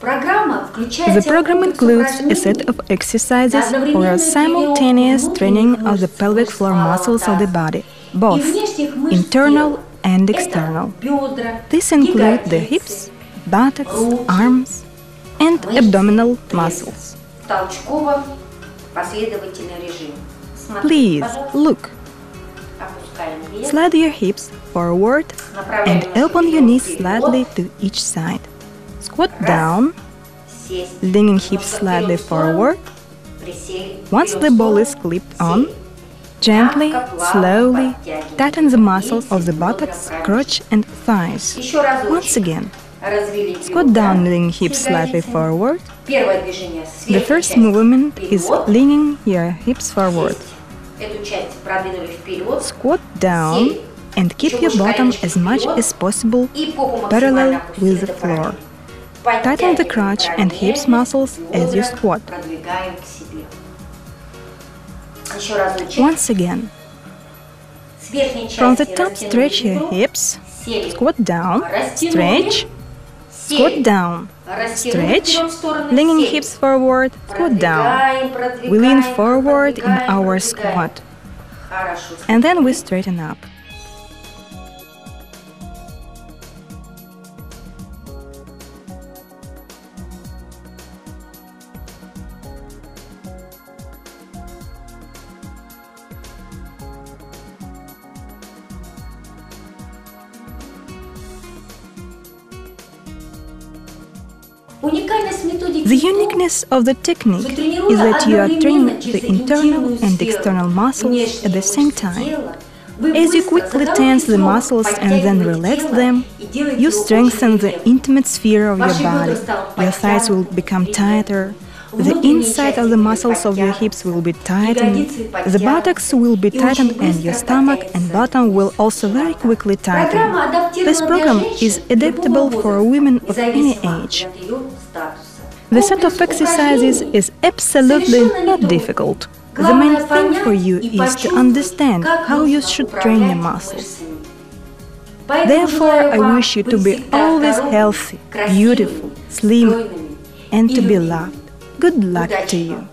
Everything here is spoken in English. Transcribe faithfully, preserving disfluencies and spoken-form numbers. The program includes a set of exercises for a simultaneous training of the pelvic floor muscles of the body, both internal and external. This includes the hips, buttocks, arms, and abdominal muscles. Please look. Slide your hips forward and open your knees slightly to each side. Squat down, leaning hips slightly forward. Once the ball is clipped on, gently, slowly tighten the muscles of the buttocks, crotch and thighs. Once again, squat down, leaning hips slightly forward. The first movement is leaning your hips forward. Squat down and keep your bottom as much as possible parallel with the floor. Tighten the crotch and hips muscles as you squat. Once again. From the top, stretch your hips, squat down, stretch, squat down, stretch, leaning hips forward, squat down. We lean forward in our squat, and then we straighten up. The uniqueness of the technique is that you are training the internal and external muscles at the same time. As you quickly tense the muscles and then relax them, you strengthen the intimate sphere of your body. Your thighs will become tighter, the inside of the muscles of your hips will be tightened, the buttocks will be tightened, and your stomach and bottom will also very quickly tighten. This program is adaptable for women of any age. The set of exercises is absolutely not difficult. The main thing for you is to understand how you should train your muscles. Therefore, I wish you to be always healthy, beautiful, slim, and to be loved. Good luck to you!